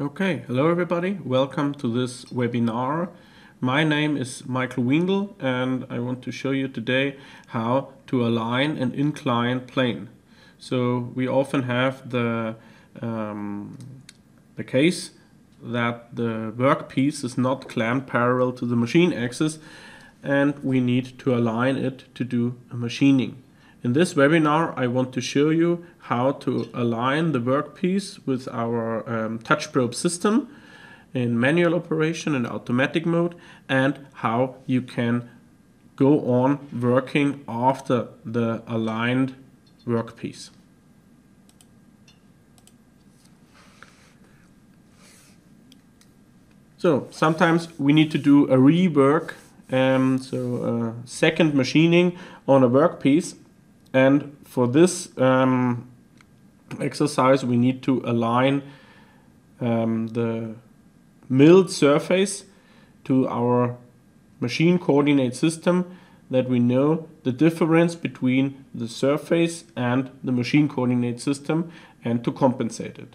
Okay, hello everybody, welcome to this webinar. My name is Michael Wingel and I want to show you today how to align an inclined plane. So we often have the case that the workpiece is not clamped parallel to the machine axis and we need to align it to do a machining. In this webinar I want to show you how to align the workpiece with our touch probe system in manual operation and automatic mode, and how you can go on working after the aligned workpiece. So sometimes we need to do a rework, second machining on a workpiece, and for this exercise we need to align the milled surface to our machine coordinate system, that we know the difference between the surface and the machine coordinate system, and to compensate it.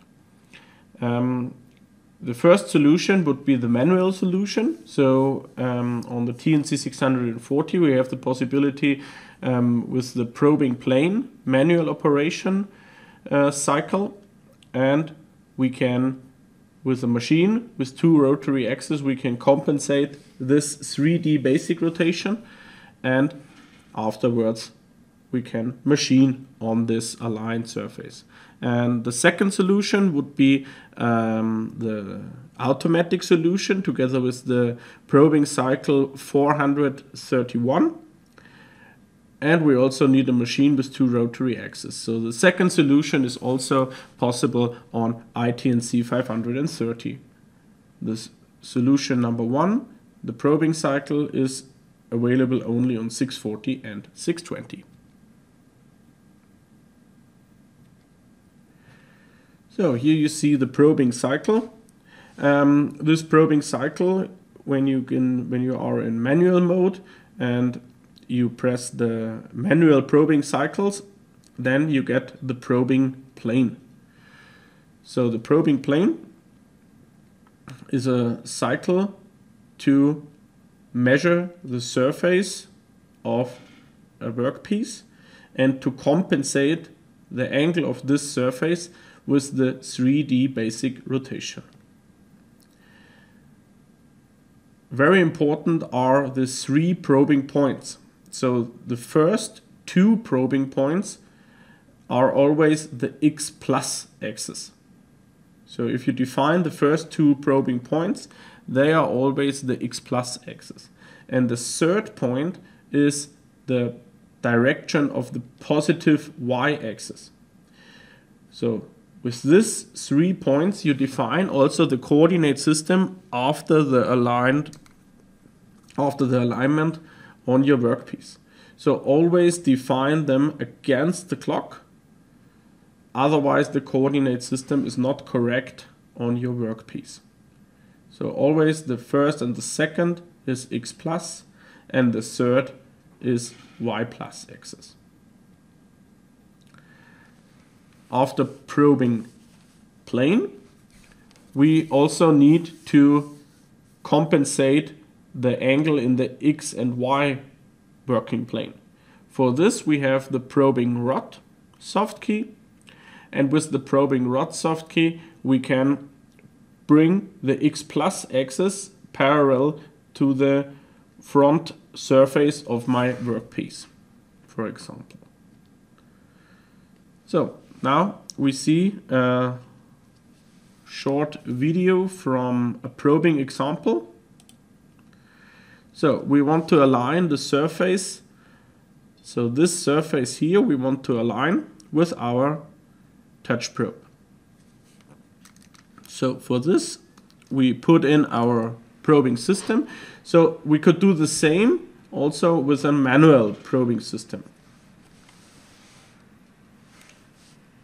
The first solution would be the manual solution. So on the TNC 640 we have the possibility with the probing plane manual operation cycle, and we can, with a machine with two rotary axes, we can compensate this 3D basic rotation, and afterwards we can machine on this aligned surface. And the second solution would be the automatic solution together with the probing cycle 431, and we also need a machine with two rotary axes. So the second solution is also possible on ITNC 530. This solution number one, the probing cycle, is available only on 640 and 620. So here you see the probing cycle. This probing cycle, when you are in manual mode and you press the manual probing cycles, then you get the probing plane. So the probing plane is a cycle to measure the surface of a workpiece and to compensate the angle of this surface with the 3D basic rotation. Very important are the three probing points. So the first two probing points are always the X plus axis. So if you define the first two probing points, they are always the X plus axis. And the third point is the direction of the positive Y axis. So with these 3 points you define also the coordinate system after the alignment on your workpiece. So always define them against the clock, otherwise the coordinate system is not correct on your workpiece. So always the first and the second is X plus and the third is Y plus axis. After probing plane, we also need to compensate the angle in the X and Y working plane. For this we have the probing rod soft key, and with the probing rod soft key we can bring the X plus axis parallel to the front surface of my workpiece, for example. So now we see a short video from a probing example. So we want to align the surface. So this surface here we want to align with our touch probe. So for this we put in our probing system. So we could do the same also with a manual probing system.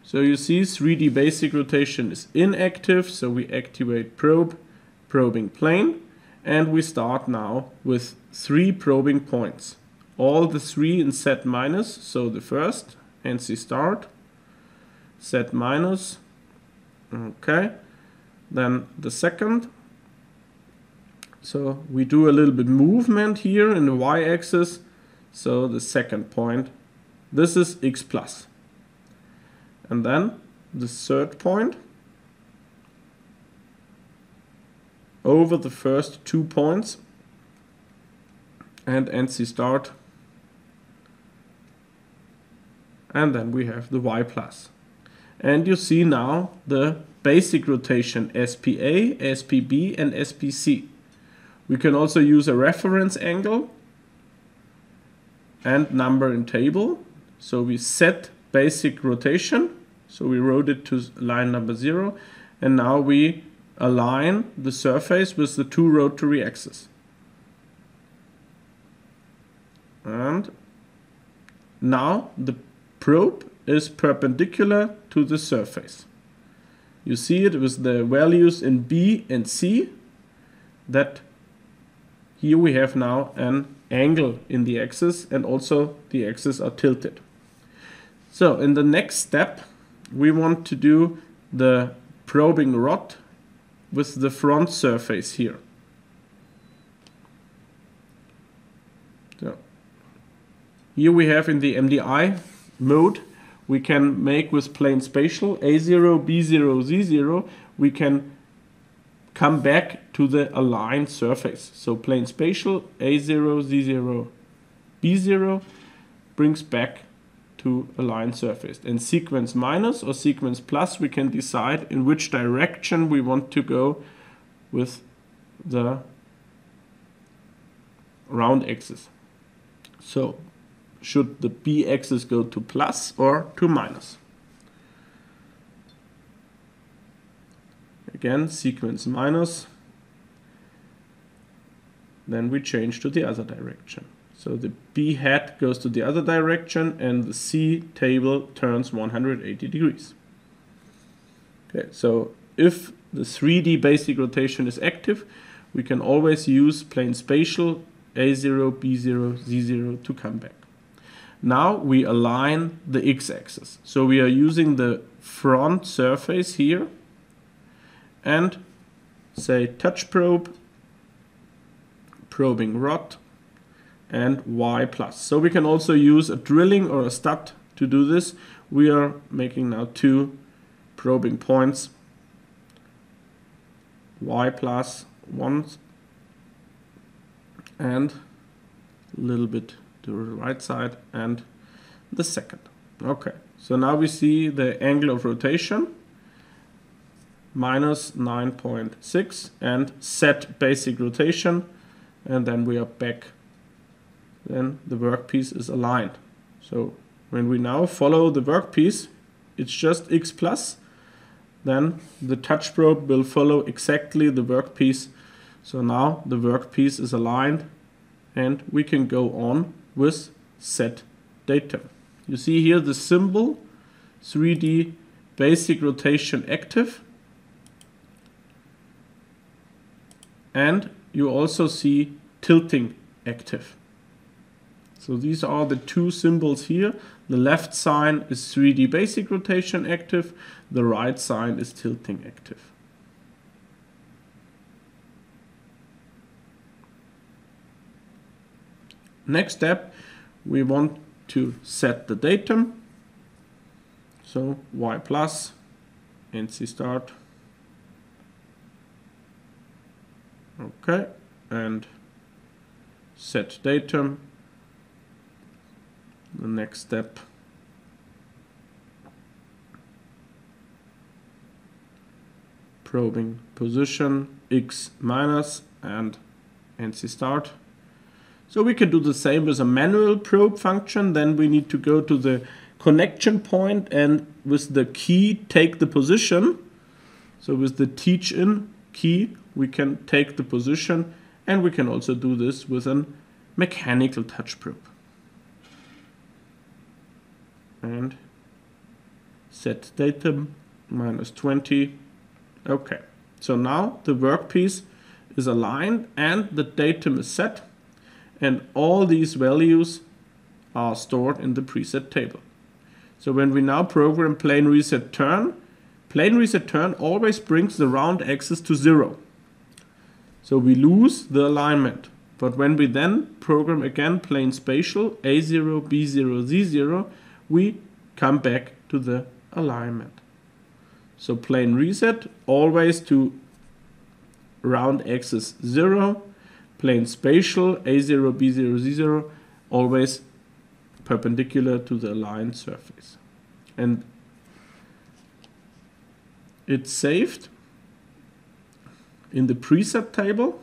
So you see 3D basic rotation is inactive, so we activate probe, probing plane, and we start now with 3 probing points. All the 3 in Z minus, so the first, NC start, Z minus, okay, than the second. So we do a little bit movement here in the y-axis. So the second point, this is x plus. And then the third point over the first 2 points, and NC start. And then we have the y plus. And you see now the basic rotation SPA, SPB and SPC. We can also use a reference angle and number in table. So we set basic rotation. So we wrote it to line number 0. And now we align the surface with the two rotary axes. And now the probe is perpendicular to the surface. You see it with the values in B and C, that here we have now an angle in the axis, and also the axes are tilted. So in the next step we want to do the probing rod with the front surface here. So here we have in the MDI mode, we can make with plane spatial A0, B0, Z0, we can come back to the aligned surface. So plane spatial A0, Z0, B0 brings back to aligned surface. And sequence minus or sequence plus, we can decide in which direction we want to go with the round axis. So should the B axis go to plus or to minus? Again, sequence minus. Then we change to the other direction. So the B hat goes to the other direction and the C table turns 180 degrees. Okay, so if the 3D basic rotation is active, we can always use plane spatial A0, B0, Z0 to come back. Now we align the x-axis. So we are using the front surface here and say touch probe, probing rod, and y plus. So we can also use a drilling or a stud to do this. We are making now 2 probing points, y plus 1 and a little bit to the right side and the second. Okay, so now we see the angle of rotation minus 9.6 and set basic rotation, and then we are back. Then the workpiece is aligned. So when we now follow the workpiece, it's just x plus, then the touch probe will follow exactly the workpiece. So now the workpiece is aligned and we can go on with set data. You see here the symbol 3D basic rotation active, and you also see tilting active. So these are the two symbols here. The left sign is 3D basic rotation active, the right sign is tilting active. Next step, we want to set the datum. So y plus, NC start. Okay, and set datum. The next step, probing position x minus and NC start. So we can do the same with a manual probe function. Then we need to go to the connection point and with the key take the position. So with the teach in key we can take the position, and we can also do this with a mechanical touch probe. And set datum minus 20. Okay, so now the workpiece is aligned and the datum is set, and all these values are stored in the preset table. So when we now program plane reset turn, plane reset turn always brings the round axis to 0. So we lose the alignment. But when we then program again plane spatial A0, B0, Z0, we come back to the alignment. So plane reset always to round axis 0, plane spatial A0, B0, Z0 always perpendicular to the aligned surface. And it's saved in the preset table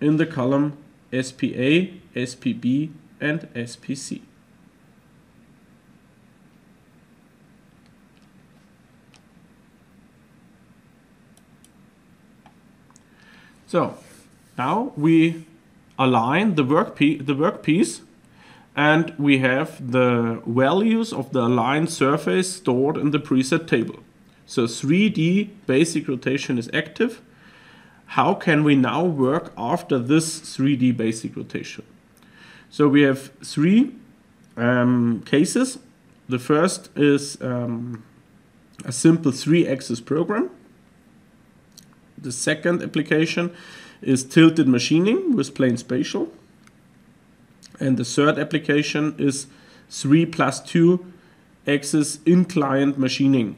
in the column SPA, SPB and SPC. So now we align the workpiece and we have the values of the aligned surface stored in the preset table. So 3D basic rotation is active. How can we now work after this 3D basic rotation? So we have three cases. The first is a simple 3-axis program. The second application is tilted machining with plane spatial. And the third application is 3+2-axis inclined machining,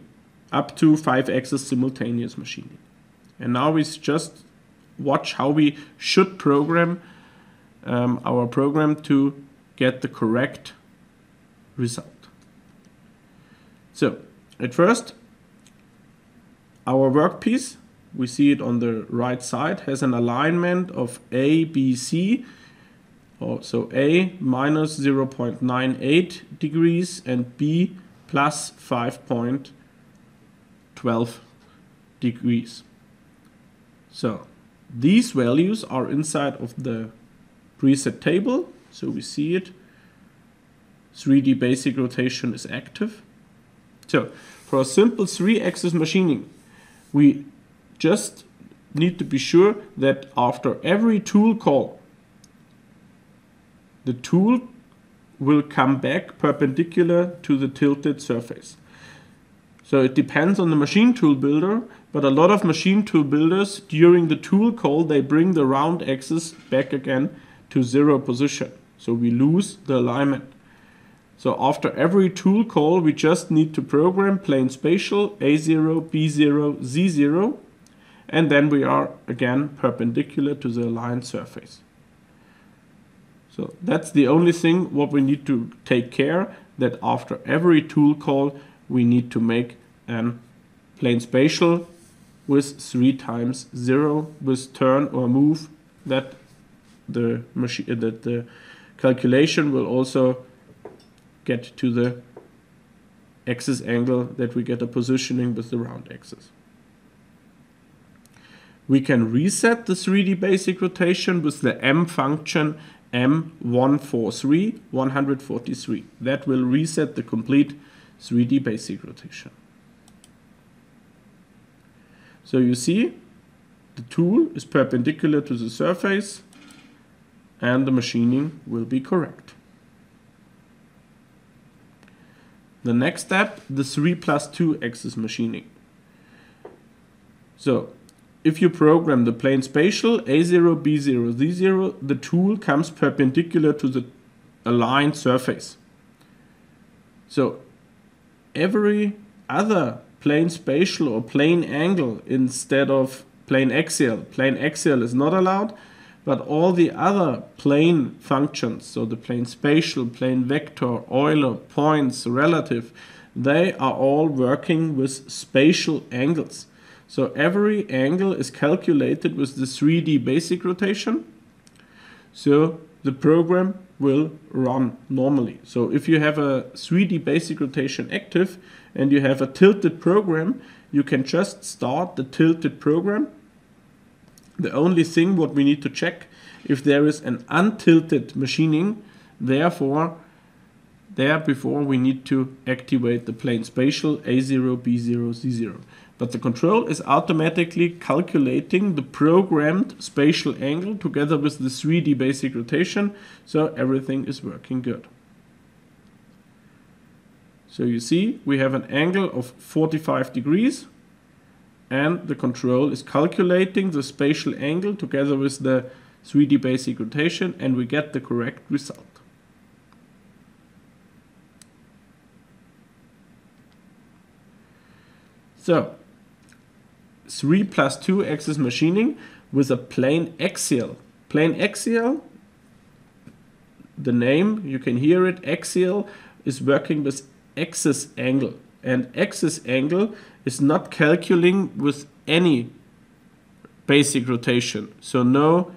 up to 5-axis simultaneous machining. And now we just watch how we should program our program to get the correct result. So at first, our workpiece, we see it on the right side, has an alignment of A, B, C. So A minus 0.98 degrees and B plus 5.12 degrees. So these values are inside of the preset table. So we see it. 3D basic rotation is active. So for a simple 3-axis machining, we just need to be sure that after every tool call, the tool will come back perpendicular to the tilted surface. So it depends on the machine tool builder, but a lot of machine tool builders during the tool call, they bring the round axis back again to 0 position. So we lose the alignment. So after every tool call, we just need to program plane spatial A0, B0, Z0, and then we are again perpendicular to the aligned surface. So that's the only thing what we need to take care, that after every tool call we need to make a plane spatial with 3 times 0 with turn or move, that the calculation will also get to the axis angle, that we get a positioning with the round axis. We can reset the 3D basic rotation with the M function M143, 143. That will reset the complete 3D basic rotation. So you see, the tool is perpendicular to the surface and the machining will be correct. The next step, the 3+2-axis machining. So if you program the plane spatial A0, B0, Z0, the tool comes perpendicular to the aligned surface. So every other plane spatial or plane angle instead of plane axial is not allowed, but all the other plane functions, so the plane spatial, plane vector, Euler, points, relative, they are all working with spatial angles. So every angle is calculated with the 3D basic rotation. So the program will run normally. So if you have a 3D basic rotation active and you have a tilted program, you can just start the tilted program. The only thing what we need to check, if there is an untilted machining, therefore we need to activate the plane spatial A0, B0, Z0. But the control is automatically calculating the programmed spatial angle together with the 3D basic rotation, so everything is working good. So you see we have an angle of 45 degrees and the control is calculating the spatial angle together with the 3D basic rotation, and we get the correct result. So 3+2 axis machining with a plane axial. Plane axial, the name, you can hear it, axial is working with axis angle, and axis angle is not calculating with any basic rotation. So no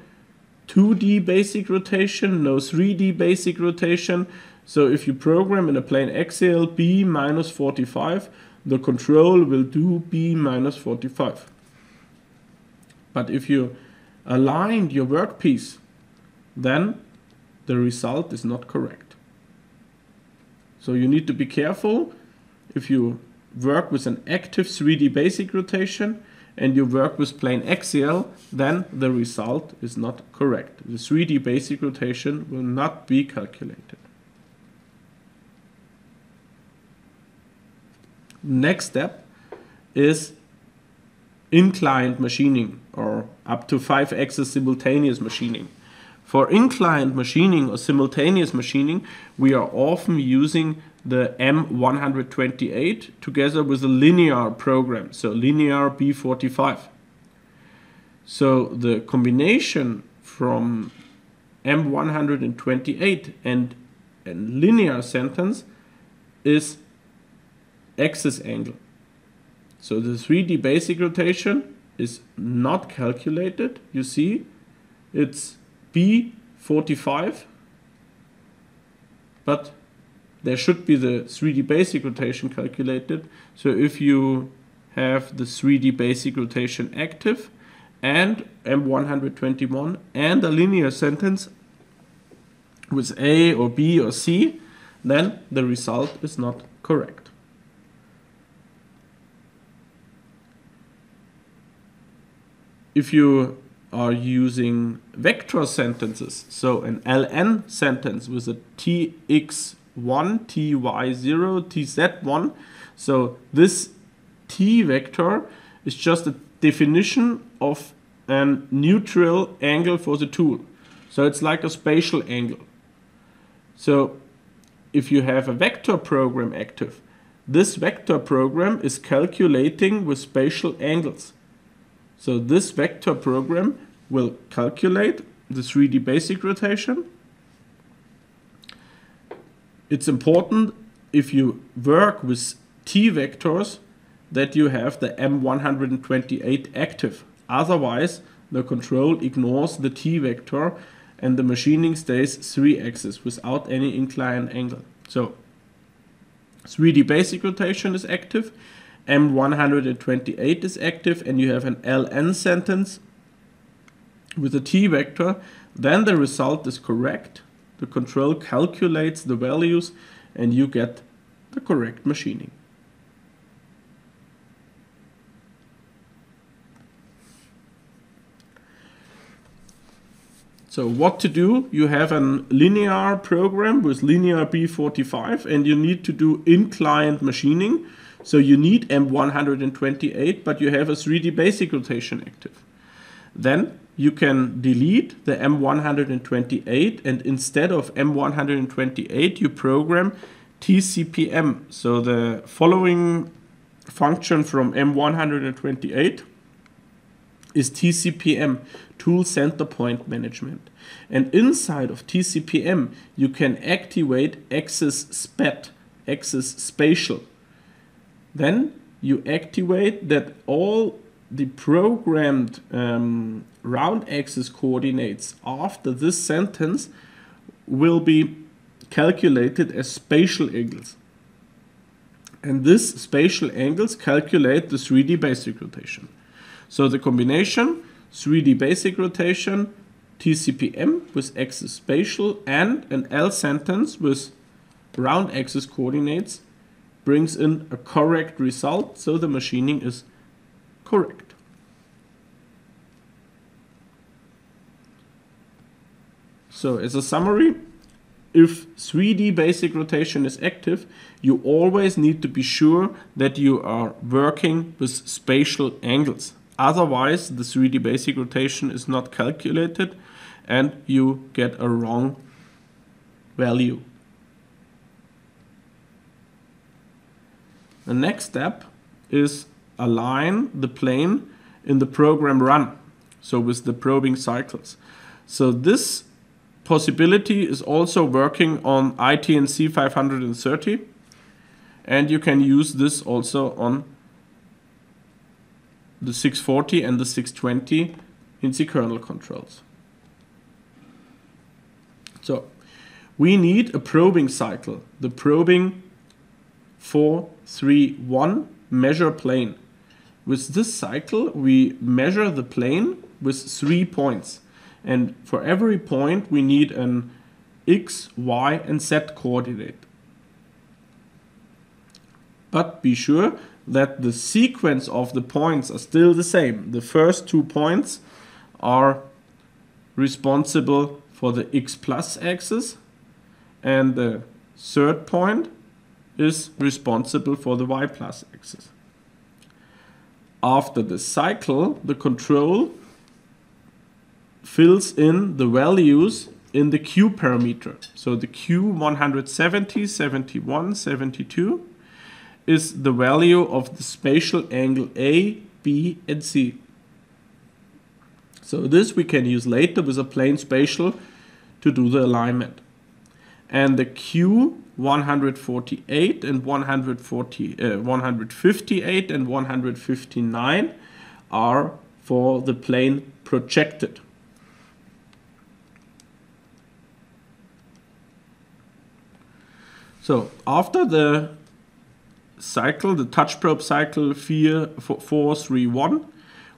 2D basic rotation, no 3D basic rotation. So if you program in a plane axial B minus 45, the control will do B minus 45. But if you aligned your workpiece, then the result is not correct. So you need to be careful if you work with an active 3D basic rotation and you work with plane axial, then the result is not correct. The 3D basic rotation will not be calculated. Next step is inclined machining or up to 5-axis simultaneous machining. For inclined machining or simultaneous machining, we are often using the M128 together with a linear program, so linear B45. So the combination from M128 and a linear sentence is axis angle. So the 3D basic rotation is not calculated. You see, it's B45, but there should be the 3D basic rotation calculated. So if you have the 3D basic rotation active and M121 and a linear sentence with A or B or C, then the result is not correct. If you are using vector sentences, so an LN sentence with a TX1, TY0, TZ1, so this T vector is just a definition of a neutral angle for the tool. So it's like a spatial angle. So if you have a vector program active, this vector program is calculating with spatial angles. So this vector program will calculate the 3D basic rotation. It's important if you work with T vectors that you have the M128 active. Otherwise, the control ignores the T vector and the machining stays 3-axis without any inclined angle. So 3D basic rotation is active. M128 is active and you have an LN sentence with a T vector, then the result is correct. The control calculates the values and you get the correct machining. So what to do? You have a linear program with linear B45 and you need to do inclined machining. So you need M128, but you have a 3D basic rotation active. Then you can delete the M128 and instead of M128, you program TCPM. So the following function from M128 is TCPM, Tool Center Point Management. And inside of TCPM, you can activate Axis SPAT, Axis Spatial. Then you activate that all the programmed round axis coordinates after this sentence will be calculated as spatial angles. And these spatial angles calculate the 3D basic rotation. So the combination 3D basic rotation, TCPM with axis spatial and an L sentence with round axis coordinates brings in a correct result, so the machining is correct. So as a summary, if 3D basic rotation is active, you always need to be sure that you are working with spatial angles. Otherwise, the 3D basic rotation is not calculated and you get a wrong value. The next step is align the plane in the program run, so with the probing cycles. So this possibility is also working on ITNC 530, and you can use this also on the 640 and the 620 INSEE kernel controls. So we need a probing cycle, the probing 431 measure plane. With this cycle we measure the plane with 3 points, and for every point we need an X, Y and Z coordinate. But be sure that the sequence of the points are still the same. The first 2 points are responsible for the X plus axis, and the third point is responsible for the Y plus axis. After the cycle, the control fills in the values in the Q parameter. So the Q 170, 71, 72 is the value of the spatial angle A, B and C. So this we can use later with a plane spatial to do the alignment. And the Q 148 and 158 and 159 are for the plane projected. So after the cycle, the touch probe cycle 431,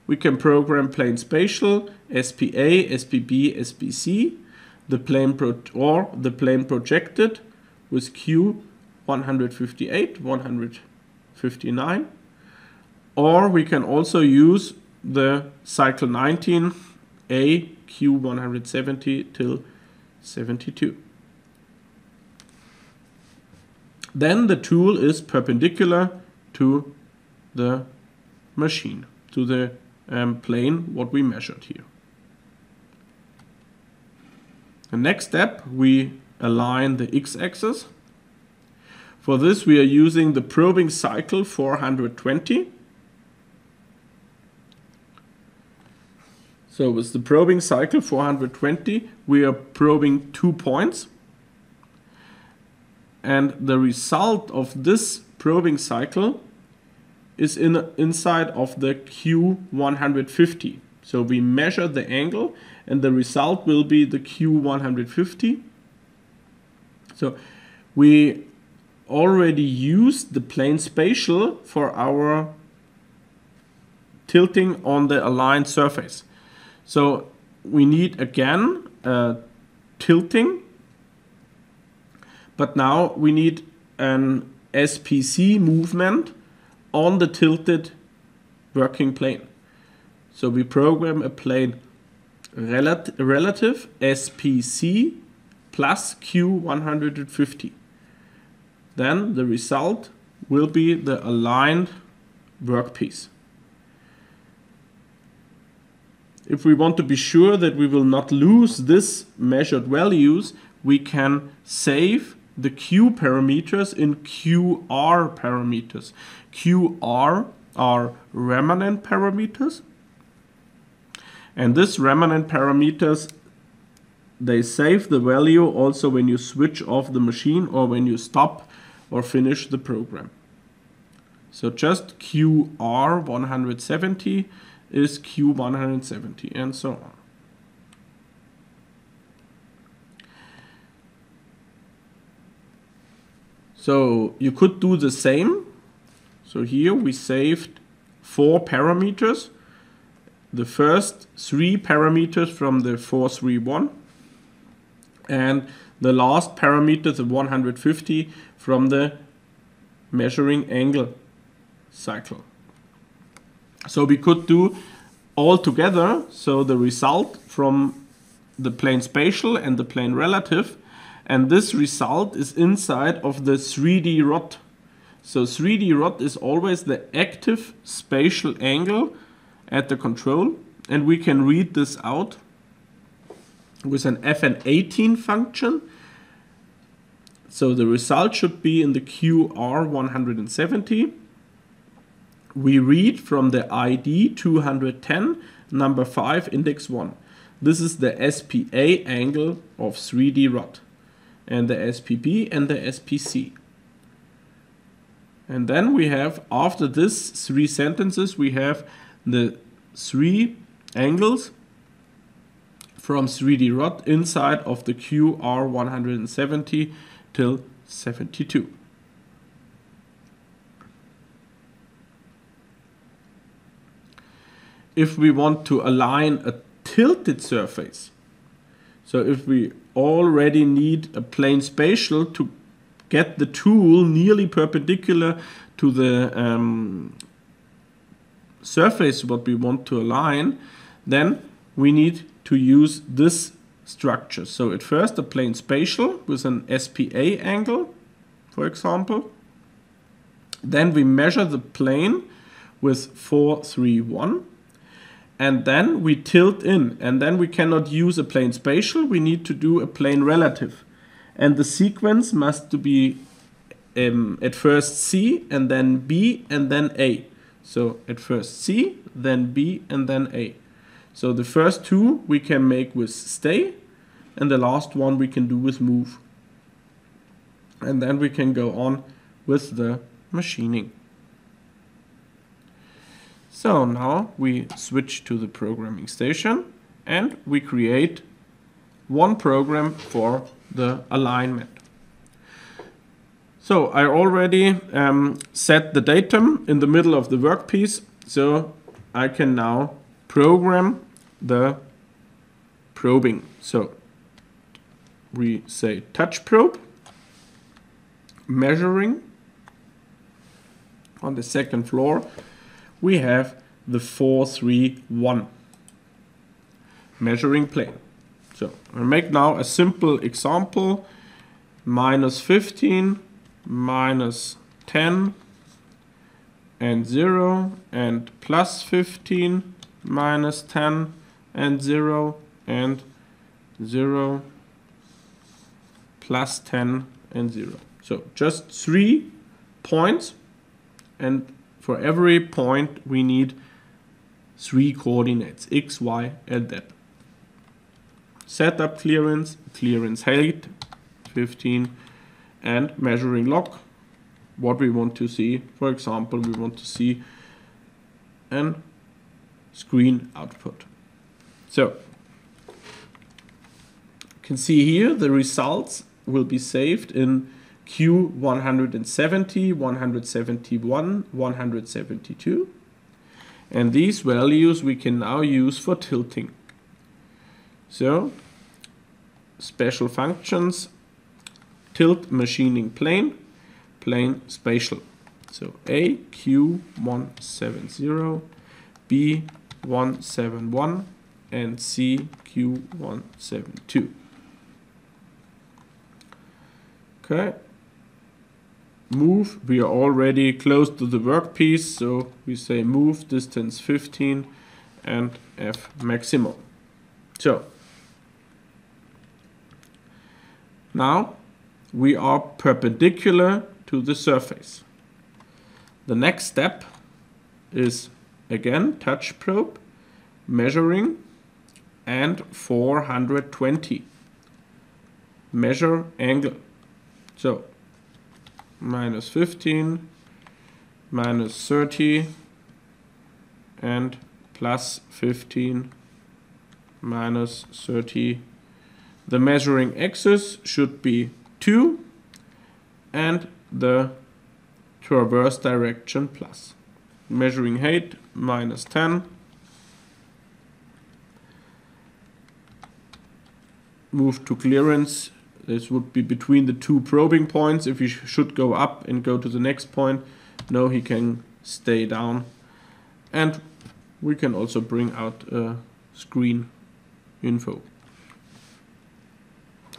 we can program plane spatial, SPA, SPB, SPC, the plane projected with Q 158, 159, or we can also use the cycle 19 A Q 170 till 72. Then the tool is perpendicular to the machine, to the plane what we measured here. The next step, we align the x-axis. For this we are using the probing cycle 420. So with the probing cycle 420 we are probing 2 points. And the result of this probing cycle is inside of the Q150. So we measure the angle and the result will be the Q150. So we already used the plane spatial for our tilting on the aligned surface. So we need again tilting. But now we need an SPC movement on the tilted working plane. So we program a plane relative SPC plus Q150. Then the result will be the aligned workpiece. If we want to be sure that we will not lose this measured values, we can save the Q parameters in QR parameters. QR are remanent parameters, and this remanent parameters, they save the value also when you switch off the machine or when you stop or finish the program. So just QR 170 is Q170 and so on. So you could do the same. So here we saved 4 parameters. The first 3 parameters from the 431 and the last parameter, the 150, from the measuring angle cycle. So we could do all together. So the result from the plane spatial and the plane relative and this result is inside of the 3D rod. So 3D rod is always the active spatial angle at the control, and we can read this out with an FN18 function. So the result should be in the QR170. We read from the ID 210, number 5, index 1. This is the SPA angle of 3D rod, and the SPB and the SPC. And then we have, after this three sentences, we have the three angles from 3D rod inside of the QR170 till 72. If we want to align a tilted surface, so if we already need a plane spatial to get the tool nearly perpendicular to the surface what we want to align, then we need to use this structure. So at first a plane spatial with an SPA angle, for example. Then we measure the plane with 431. And then we tilt in, and then we cannot use a plane spatial, we need to do a plane relative. And the sequence must be at first C, and then B, and then A. So at first C, then B, and then A. So the first two we can make with stay, and the last one we can do with move. And then we can go on with the machining. So now we switch to the programming station and we create one program for the alignment. So I already set the datum in the middle of the workpiece, so I can now program the probing. So we say touch probe, measuring. On the second floor we have the 431 measuring plane. So I'll make now a simple example, -15, -10, and 0, and +15, -10, and 0, and 0, +10, and 0. So just 3 points, and for every point we need 3 coordinates, x, y, and z. Setup clearance, clearance height, 15, and measuring log. What we want to see, for example, we want to see a screen output. So you can see here the results will be saved in Q170, 171, 172, and these values we can now use for tilting. So special functions, tilt machining plane, plane spatial. So A Q170, B 171, and C Q172. Okay. Move, we are already close to the workpiece, so we say move distance 15 and F maximum. So now we are perpendicular to the surface. The next step is again touch probe, measuring, and 420, measure angle. So -15, -30, and +15, -30. The measuring axis should be 2, and the traverse direction plus. Measuring height, -10. Move to clearance. This would be between the two probing points. If he should go up and go to the next point, no, he can stay down. And we can also bring out screen info.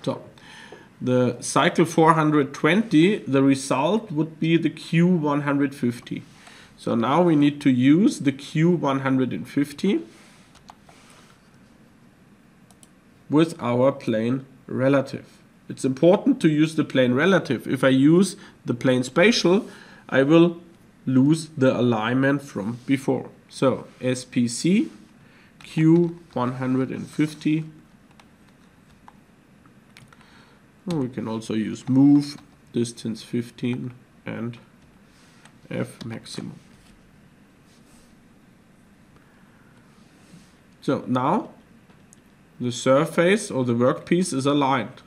So the cycle 420, the result would be the Q150. So now we need to use the Q150 with our plane relative. It's important to use the plane relative. If I use the plane spatial, I will lose the alignment from before. So SPC Q150. We can also use move, distance 15, and F maximum. So now the surface or the workpiece is aligned.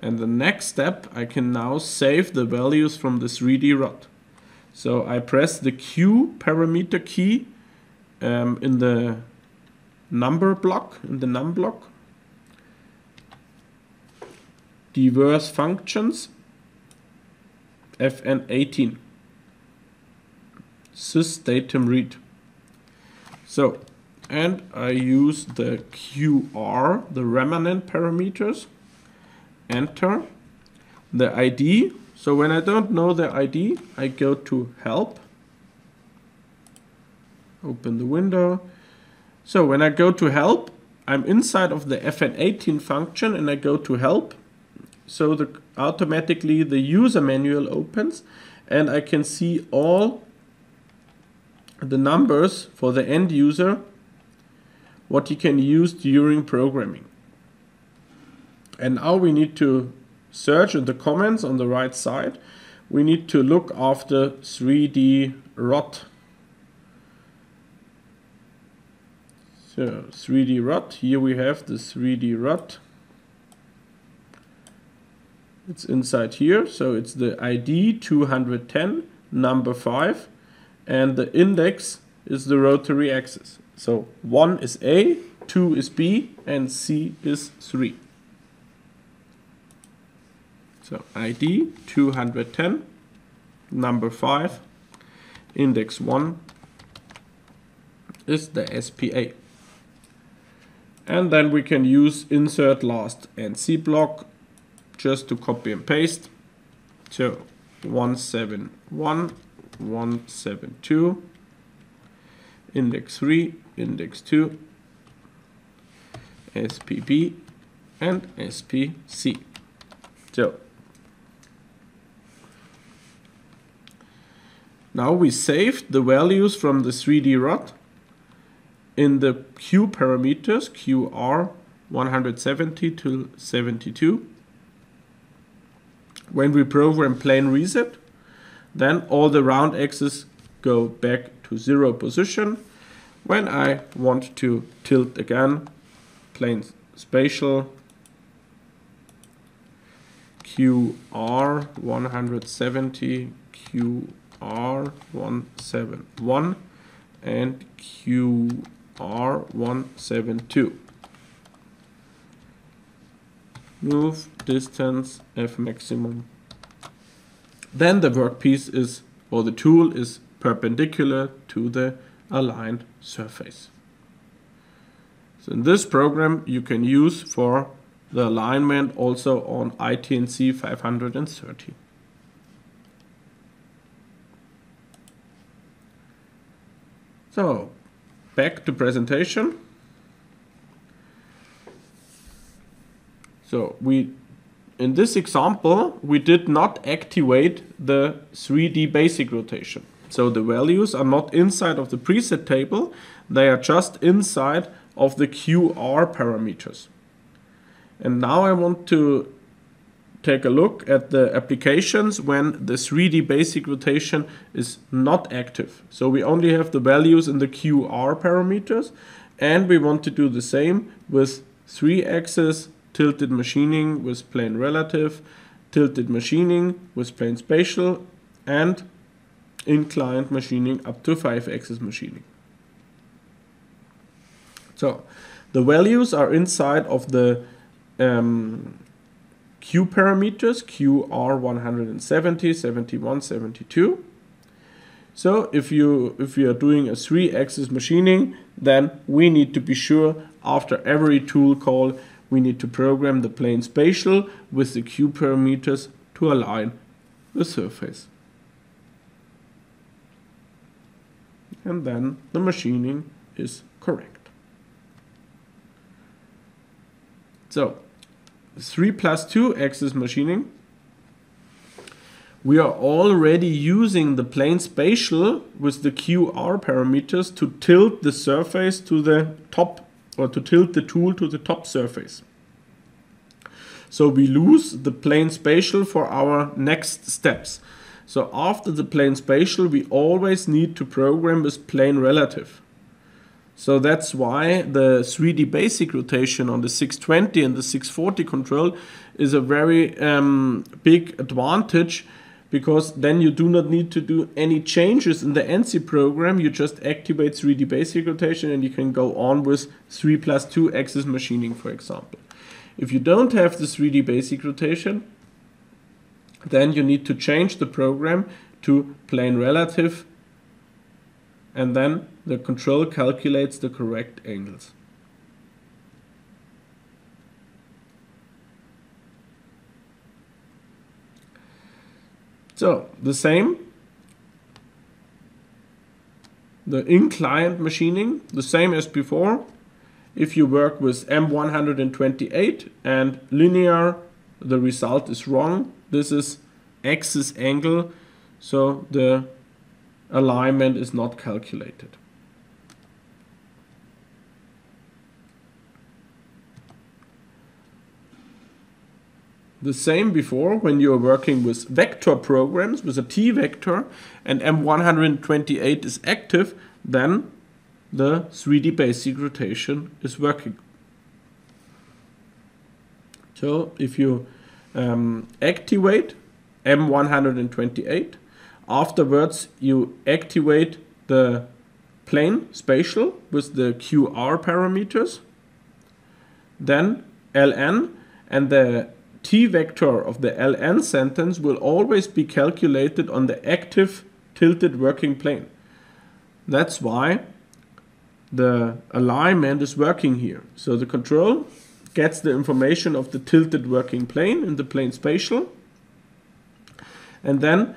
And the next step, I can now save the values from the 3D rod. So I press the Q parameter key in the number block, in the num block. Diverse functions, FN18, sysdatum read. So, and I use the QR, the remanent parameters, enter, the ID. So when I don't know the ID, I go to help, open the window. So when I go to help, I'm inside of the FN18 function and I go to help. So automatically the user manual opens and I can see all the numbers for the end user, what he can use during programming. And now we need to search in the comments on the right side. We need to look after 3D rod. So 3D rod, here we have the 3D rod. It's inside here, so it's the ID 210, number 5, and the index is the rotary axis. So 1 is A, 2 is B, and C is 3. So ID 210, number 5, index 1 is the SPA. And then we can use insert last and C block, just to copy and paste. So 171, 172, index 3, index 2, SPB and SPC. So now we saved the values from the 3D rod in the Q parameters, QR 170 to 72. When we program plane reset, then all the round axes go back to 0 position. When I want to tilt again, plane spatial, QR 170, QR 171, and QR 172. Move, distance, F maximum. Then the workpiece is, or the tool is perpendicular to the aligned surface. So in this program you can use for the alignment also on ITNC 530. So back to presentation. So in this example, we did not activate the 3D basic rotation. So the values are not inside of the preset table, they are just inside of the QR parameters. And now I want to take a look at the applications when the 3D basic rotation is not active. So we only have the values in the QR parameters, and we want to do the same with 3-axis tilted machining with plane relative, tilted machining with plane spatial, and inclined machining up to 5-axis machining. So the values are inside of the Q parameters, QR 170, 71, 72. So if you are doing a 3-axis machining, then we need to be sure after every tool call we need to program the plane spatial with the Q parameters to align the surface. And then the machining is correct. So 3+2 axis machining. We are already using the plane spatial with the QR parameters to tilt the surface to the top, or to tilt the tool to the top surface. So we lose the plane spatial for our next steps. So after the plane spatial, we always need to program with plane relative. So that's why the 3D basic rotation on the 620 and the 640 control is a very big advantage, because then you do not need to do any changes in the NC program. You just activate 3D basic rotation and you can go on with 3+2 axis machining, for example. If you don't have the 3D basic rotation, then you need to change the program to plane relative, and then the control calculates the correct angles. So the same, the inclined machining, the same as before. If you work with M128 and linear, the result is wrong. This is axis angle, so the alignment is not calculated. The same before when you are working with vector programs, with a T-vector, and M128 is active, then the 3D basic rotation is working. So if you activate M128, afterwards you activate the plane spatial with the QR parameters, then LN, and the T-vector of the LN sentence will always be calculated on the active tilted working plane. That's why the alignment is working here. So the control gets the information of the tilted working plane in the plane spatial, and then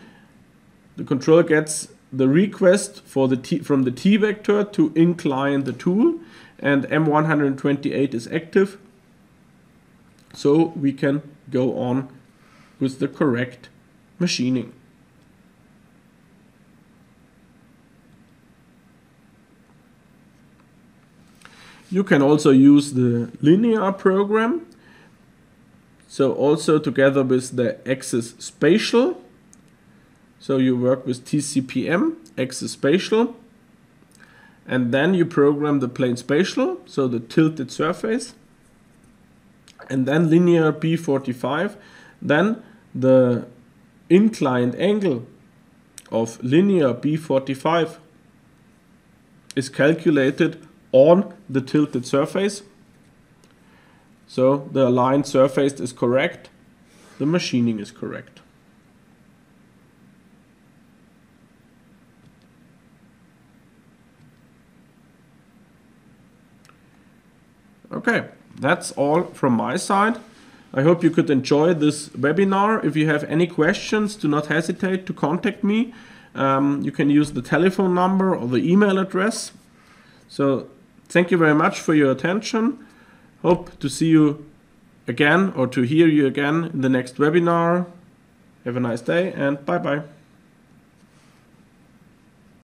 the control gets the request for the from the T-vector to incline the tool, and M128 is active, so we can go on with the correct machining. You can also use the linear program, so also together with the axis spatial. So you work with TCPM, axis spatial, and then you program the plane spatial, so the tilted surface, and then linear P45, then the inclined angle of linear P45 is calculated on the tilted surface, so the aligned surface is correct, the machining is correct. Okay, that's all from my side. I hope you could enjoy this webinar. If you have any questions, do not hesitate to contact me. You can use the telephone number or the email address. So thank you very much for your attention. Hope to see you again, or to hear you again in the next webinar. Have a nice day and bye-bye.